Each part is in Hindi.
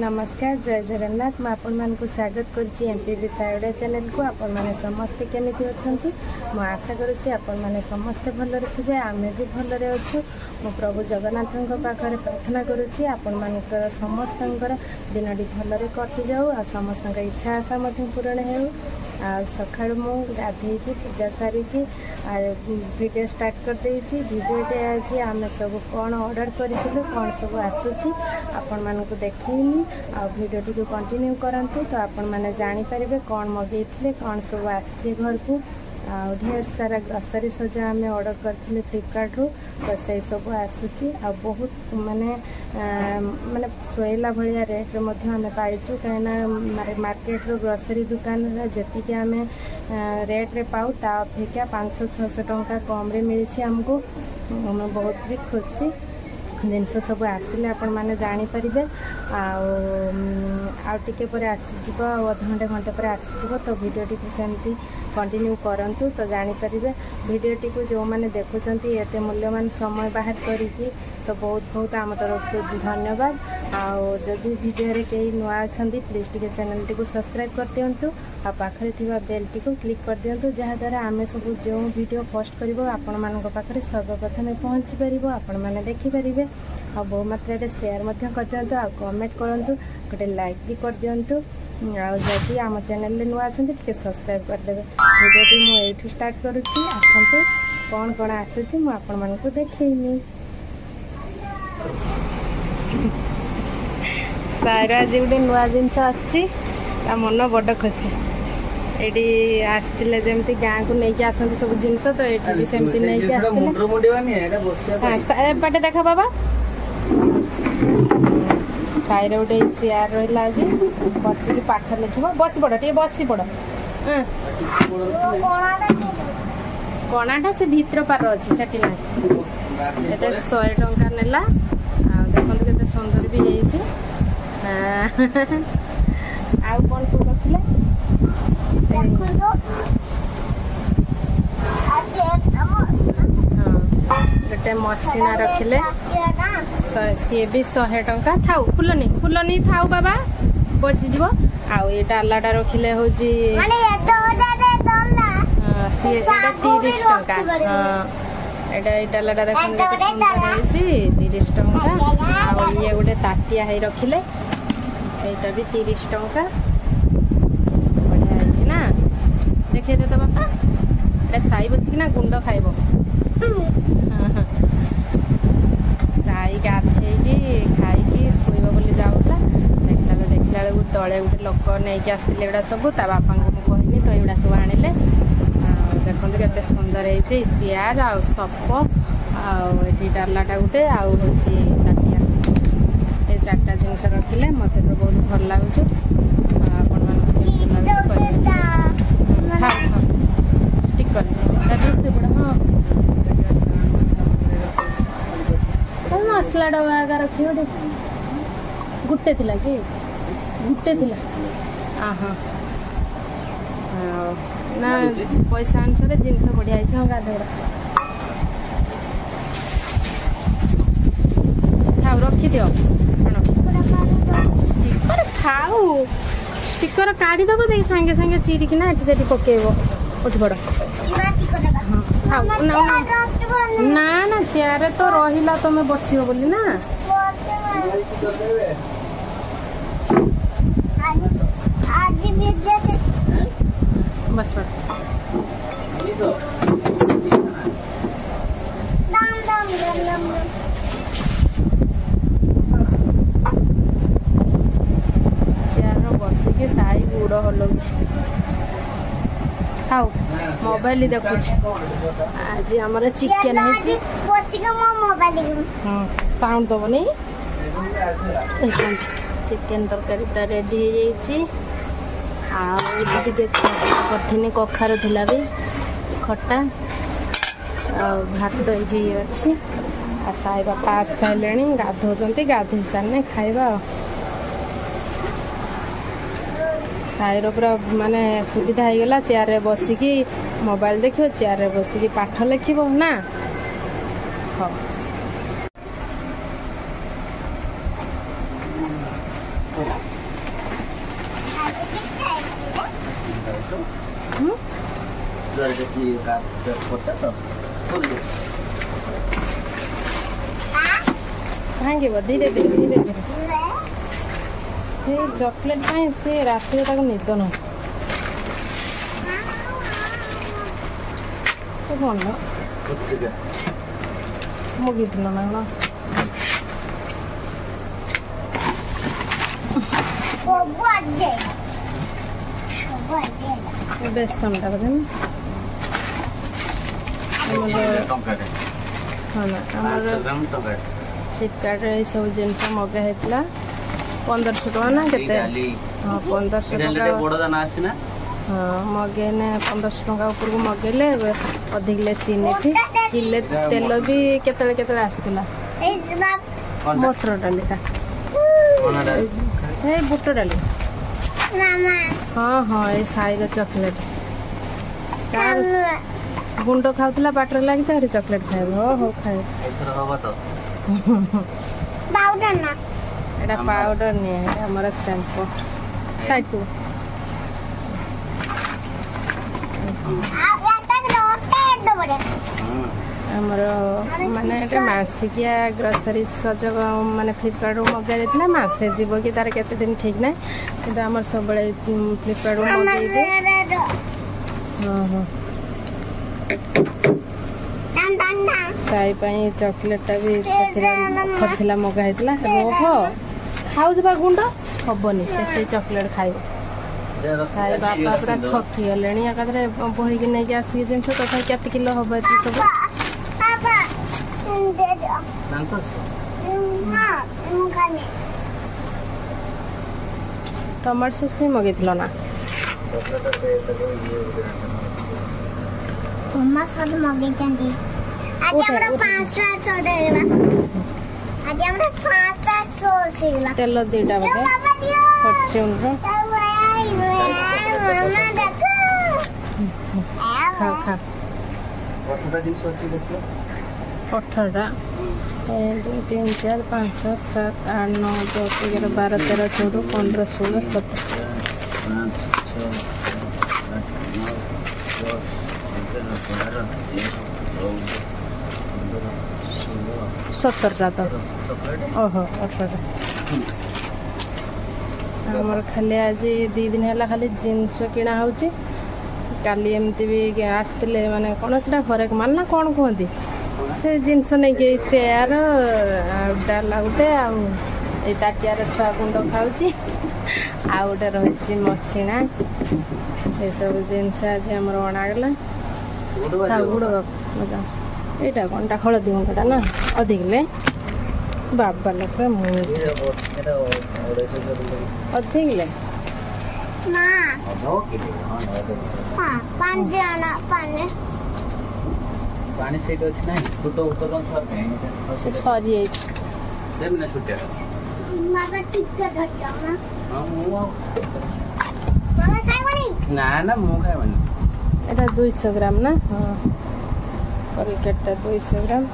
नमस्कार, जय जगन्नाथ। मैं आपको स्वागत करुच्ची एमपीबी साई ओडिया चैनल को। आपण मैंने समस्ते केमी मो आशा करुच्ची आपण मैंने समस्ते भलरे थे, आमे भी भलरे अच्छु। मो प्रभु जगन्नाथ पाखे प्रार्थना करुच्ची आपण मानकर समस्त दिनटी भलरे कटि जाऊ, आ समस्त इच्छा आशा पूरण हो। सका मु गाधे पूजा सारिकी भिडियो स्टार्ट करदे। भिडियोटे आज आम सब कौन अर्डर करूँ कौन सब आसूँ आपण मानक देखनी, आ भिडियोटी को कंटिन्यू करते तो आपण मैंने जानीपारे कौन मगैले कौन सब आसी घर को। ढेर सारा ग्रोसरी सजा आम अर्डर करें फ्लिपकार्टू, तो से सब आसूँ आ बहुत मानने मानने सोईला भाया रेट्रे आम पाइचु। कहीं मार्केट ग्रोसरी दुकान जी आम रेट्रे पाऊ ता अपेक्षा 500-600 टंका कम्रे मिली आमको। आम बहुत भी खुशी जिनस सब आसिले आपण मैंने जानीपारे। आउटे पर आसीज अधघंटे घंटे पर आसीज, तो भिडियोटी सेमती कंटिन्यू करूँ तो जानीपारे। भिडियोटी को जो मैंने देखुंत ये मूल्यवान समय बाहर करी तो बहुत बहुत आम तरफ धन्यवाद। आदि भिडियो कई नुआ अच्छा प्लीज टी चैनल को सब्सक्राइब कर दिंतु, आ पाखे बेल टी को क्लिक कर दिंतु, जहाद्वारा आम सब जो भिडियो पोस्ट कर आपण मान पाखे सर्वप्रथमें पहुँची पार, आपण मैंने देखिपारे। आ बहु मात्र सेयार कर दिंतु, आ कमेंट करूँ, गोटे लाइक भी कर दिंतु। आदि आम चैनल नुआ अच्छा टे सब्सक्राइब करदे। भिडियोटी मुझे स्टार्ट करुच्ची, आसतु कौन कौन आसूँ मुझे आपण मानक देखनी। सारा आज गोटे नुआ जिनस आ मन बड़ खुशी। ये आसते जमी गाँव को लेकिन आसती सब जिनस, तो ये भी सेमती नहीं पटे देख बाबा साईर गोटे चेयर रहा आज बसिक पाठ लिख बस पड़ टे बसी पड़। हाँ कणाटा से भितर पार अच्छे से ये 100 टंका नेला। देखते कैसे सुंदर भी होती आउ कौन सब रखिले गोटे मसीना रखिले सी भी 100 टंका थाउ फुलनी फुलनी थाउ बाबा बचीज। आई डालाटा रखिले हूँ सी 30 टंका। हाँ डालाटा देखिए 30 टंका। ये गोटे तातिया है रखिले ये भी 30 टंका। बढ़िया है ना, देखे दे तो बापा ये साई बसिकना गुंड खाइब। साई गाधे खाई शोब बोली जाऊला, देखला बेलू तले गोटे लोक नहीं आसते एगुड़ा सब ता बापा को कहनी तो युवा सब आनिले। देखते कैसे सुंदर है चेयर आ सप आठ डालाटा गोटे आटिया ये 4टा जिनस रखिले मत बहुत भल लगुच। स्टिकर हाँ मसला डबा आगे रखी गोटे गुटे थी कि गुटे थी। हाँ ना पैसा अनुसार जिनस बढ़िया हाँ गाधर खाऊ रखी दियो स्टिकर खाऊ स्टिकर काढ़ी दब दे सांगे सांगे चीरिकिना एटी सेटी पकेइबो उठ बड़। हाँ ना ना चेयर तो रहिला तुम बसियो बोली ना बस पर बसिक साई गुड़ हलौच खाऊ मोबाइल देखु। आज आम चिकेन साउंड दबनी चिकेन तरकारी पूरा रेडी हो। आने कखार थी भी खटा भात ये अच्छी साई बापा आस सारे गाधोच गाधो सारे खाइबा। साईर पूरा मानने सुविधा होगा चेयर बसिक मोबाइल देख चेयर बसिक पाठ लिख ना। हाँ भांगे धीरे धीरे धीरे धीरे से चॉकलेट से राति निद ना मुगिना बेसन टाक फ्लिपकार्ट सब जिन मगाई 1500 टका ना केते हां 1500 टका बडो दाना आसी ना हां मगेने 1500 टका ऊपर को मगेले अधिक ले चीनी थी किले तेल भी केतले केतले आस्तिला ए जनाब मोटर डाली का कोना डाली ए बुट्टा डाली मामा हां हां ए साई का चॉकलेट तार गुंडो खाउतला बाटर लाग जा रे चॉकलेट खाए हो खाए एथरा बाबा तो बाउडर ना एडा पाउडर नहीं है हमारा शैम्पू साइटू आ याता रोटे दो बड़े हमरा माने एटा मासिकिया ग्रोसरी सजग माने फ्लिपकार्ट रो मगा देतला मासे जीव कि तार केते दिन ठीक नै किंतु हमर सब बड़े फ्लिपकार्ट रो मगा दे हां हां डान डान डान साई पई चॉकलेट भी सतरा खथिला मगा हेतला रोहो खाऊ जबा गुंडो हबनी से चॉकलेट खाइबो साई बापा पूरा थकी लेनी एकादरे बोही के नै के आसी जिन सब तथा केते किलो होबे ती सब बाबा दे दो नंतस मां मुगाने टमाटर सॉस भी मगेतलो ना चॉकलेट पे तो ये मम्मा सब मगेतंदी आज हमरा 5 सॉस देबा आज हमरा पास्ता सॉस इला तेल देटा बगे फॉर्च्यून रो मामा देखो खा खा कतटा दिन सोची देखो 18 1 2 3 4 5 6 7 8 9 10 11 12 13 14 15 16 17 17 टा ओहो 18 हमर खाली आज 2 दिन हला खाली जिंस किना होची काली एमती भी आस्तिले माने कोनसडा फरक मान ना कोन कोंती से जिंस नै के चेयर डाला उते आ ए ताटिया रे छुआ गुंडो खाउची आ उडे रहची मसिना ए सब जिंस आज हमर ओनागला गुडवा गुडो मजा एटा कोनटा हळदी गुंडा ना अधिक ले बाप वाला पे मुंह एटा ओडेसे अधिक ले मां नो के हां पानी जाना पानी पानी से तो नहीं छोटो उतरन सब है सॉरी है सेम ना छुट्टा मगर टिक्का धरता ना हां मुंह मगर खाइवनी ना ना मुंह खाइवनी एटा 200 ग्राम ना हां कलकत्ता 200 ग्राम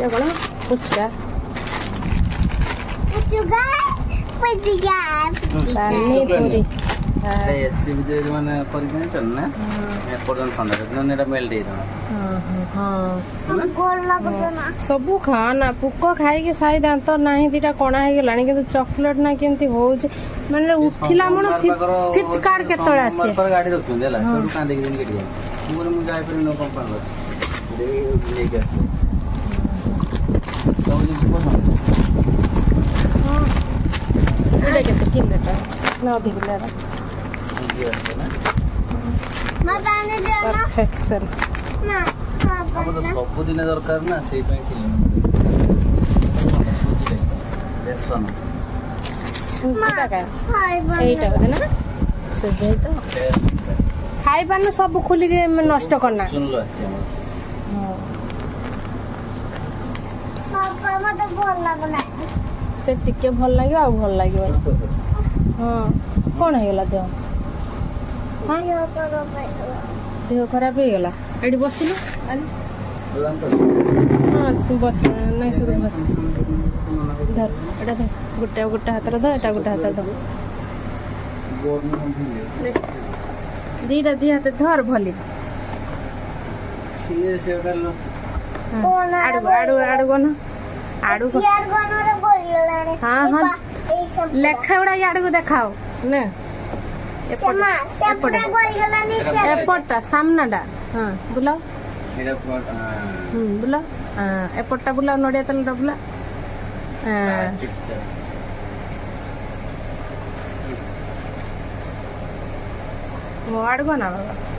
ये बोला पुचका पानी पूरी हां ऐसे भी दे माने परिगण करना मैं परन ठंडा करना नेरा मेल दे देना हां हां गोल लग देना सब खाना पुक्को खाई के साई दांत नाही दिटा कोना हे गेलानी किंतु चॉकलेट ना केंती होज माने उठिला मन फिट कार्ड के तळे आसे मन पर गाडी रखछन देला सब कांदे के दिन केटिया मोर मु जाय पर नो कंपन बस दे ले के आसे सब जिस को हां एटा के किलोटा ना अधिक लेला ये ना मां दाने जाना परफेक्शन मां अब तो सब दिन दरकार ना सेई पे के बेसन एटा होते ना सोजे तो खाई बन सब खुली के नष्ट करना सुन लो सब मत बोल लागना से टिके भल लागियो आ भल लागियो हां कोन हेला दे हां यो करो देह खराब हे गेला एडी बसिलु हां तू बस नहीं सुरु बस धर एटा गुट्टा गुट्टा हात रे द एटा गुट्टा हात द दीटा दी हाथ धर भली सीए से डालो आड़ू आड़ू आड़ू गन आड़ू शेयर गन रे बोललाने हां हां लेखा उड़ा आड़ू को देखाओ ने एपटा एपटा बोलला नीचे एपटा सामनाडा हां बुलाओ एरा पर बुलाओ एपटा बुलाओ नडिया तल डबला वो आड़ू गन बाबा